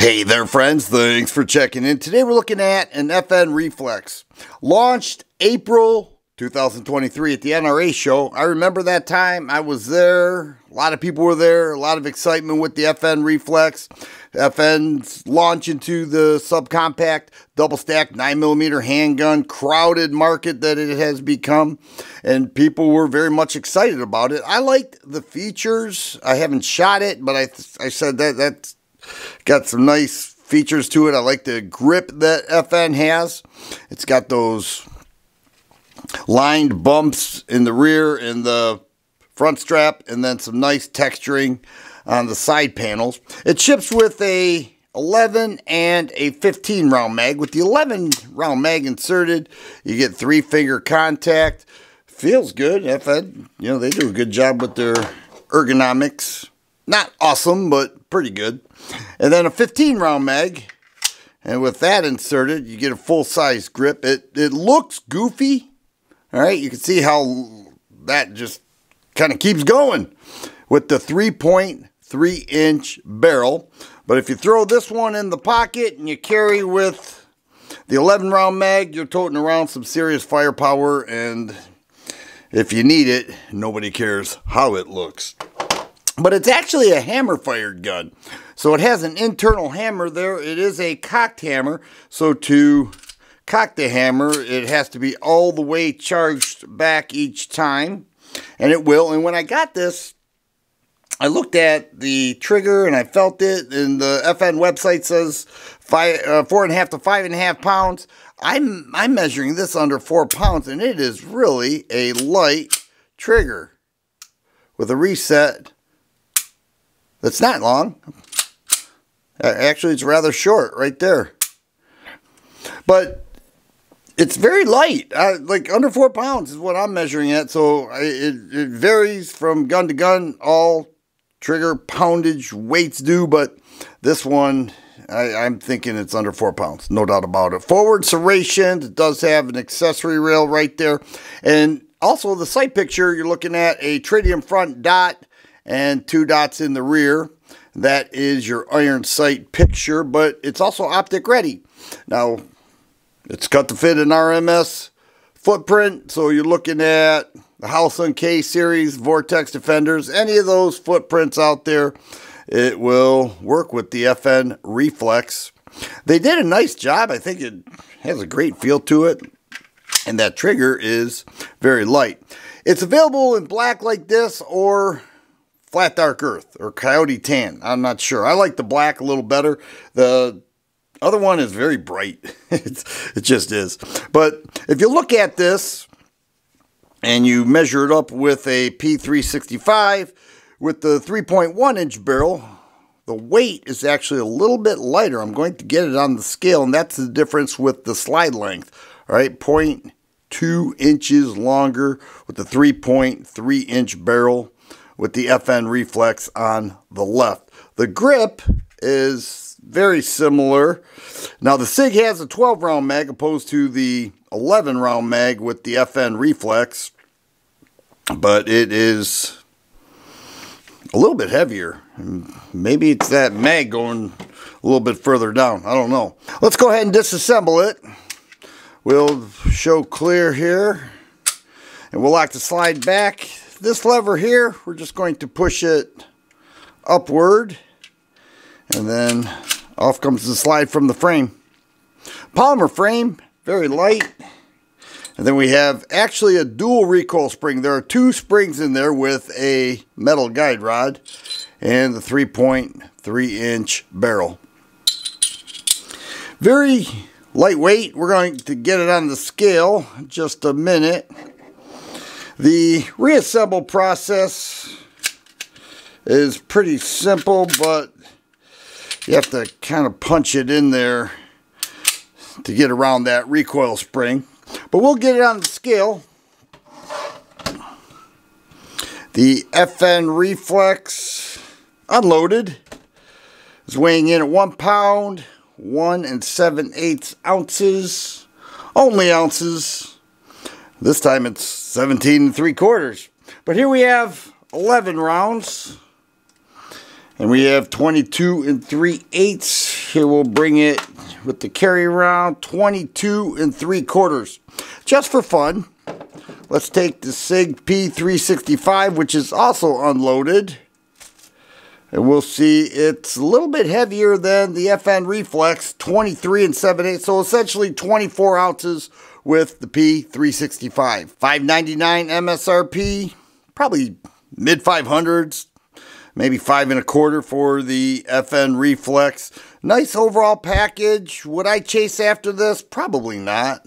Hey there, friends. Thanks for checking in. Today we're looking at an FN Reflex. Launched April 2023 at the NRA show. I remember that time. I was there. A lot of people were there. A lot of excitement with the FN Reflex. FN's launch into the subcompact, double-stack, 9mm handgun, crowded market that it has become. And people were very much excited about it. I liked the features. I haven't shot it, but I said that's... got some nice features to it. I like the grip that FN has. It's got those lined bumps in the rear and the front strap, and then some nice texturing on the side panels. It ships with a 11 and a 15 round mag. With the 11 round mag inserted, you get 3-finger contact. Feels good. FN, you know, they do a good job with their ergonomics. Not awesome, but pretty good. And then a 15-round mag. And with that inserted, you get a full-size grip. It looks goofy. All right, you can see how that just kind of keeps going with the 3.3-inch barrel. But if you throw this one in the pocket and you carry with the 11-round mag, you're toting around some serious firepower. And if you need it, nobody cares how it looks. But it's actually a hammer-fired gun. So it has an internal hammer there. It is a cocked hammer. So to cock the hammer, it has to be all the way charged back each time. And it will. And when I got this, I looked at the trigger and I felt it. And the FN website says 4.5 to 5.5 pounds. I'm measuring this under 4 pounds. And it is really a light trigger with a reset. That's not long. Actually, it's rather short right there. But it's very light. Like under 4 pounds is what I'm measuring at. So it varies from gun to gun. All trigger poundage weights do. But this one, I'm thinking it's under 4 pounds. No doubt about it. Forward serration. It does have an accessory rail right there. And also the sight picture, you're looking at a tritium front dot and 2 dots in the rear. That is your iron sight picture, but it's also optic ready. Now, it's cut to fit an RMS footprint, so you're looking at the Holosun K-Series, Vortex Defenders, any of those footprints out there, it will work with the FN Reflex. They did a nice job. I think it has a great feel to it, and that trigger is very light. It's available in black like this, or flat dark earth, or coyote tan. I'm not sure. I like the black a little better. The other one is very bright. It just is. But if you look at this and you measure it up with a P365 with the 3.1-inch barrel, the weight is actually a little bit lighter. I'm going to get it on the scale, and that's the difference with the slide length. All right, 0.2 inches longer with the 3.3-inch barrel with the FN Reflex on the left. The grip is very similar. Now the Sig has a 12-round mag opposed to the 11-round mag with the FN Reflex, but it is a little bit heavier. Maybe it's that mag going a little bit further down. I don't know. Let's go ahead and disassemble it. We'll show clear here, and we'll lock the slide back. This lever here, we're just going to push it upward, and then off comes the slide from the frame. Polymer frame, very light. And then we have actually a dual recoil spring. There are 2 springs in there with a metal guide rod and the 3.3-inch barrel. Very lightweight. We're going to get it on the scale in just a minute. The reassemble process is pretty simple, but you have to kind of punch it in there to get around that recoil spring. But we'll get it on the scale. The FN Reflex unloaded is weighing in at 1 pound, 1 7/8 ounces, only ounces. This time it's 17 3/4. But here we have 11 rounds. And we have 22 3/8. Here we'll bring it with the carry round 22 3/4. Just for fun, let's take the Sig P365, which is also unloaded. And we'll see it's a little bit heavier than the FN Reflex, 23 7/8, so essentially 24 ounces with the P365. $5.99 MSRP, probably mid 500s, maybe 5 1/4 for the FN Reflex. Nice overall package. Would I chase after this? Probably not.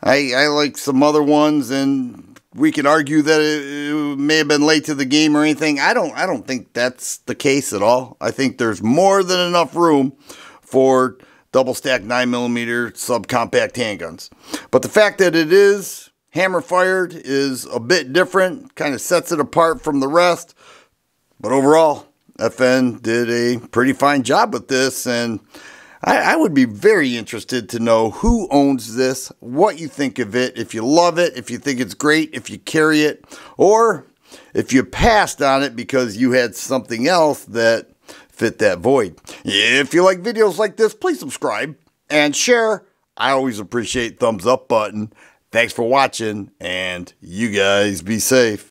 I like some other ones, and we could argue that it may have been late to the game or anything. I don't think that's the case at all. I think there's more than enough room for double stack 9mm subcompact handguns. But the fact that it is hammer fired is a bit different, kind of sets it apart from the rest. But overall, FN did a pretty fine job with this, and I would be very interested to know who owns this, what you think of it, if you love it, if you think it's great, if you carry it, or if you passed on it because you had something else that fit that void. If you like videos like this, please subscribe and share. I always appreciate thumbs up button. Thanks for watching, and you guys be safe.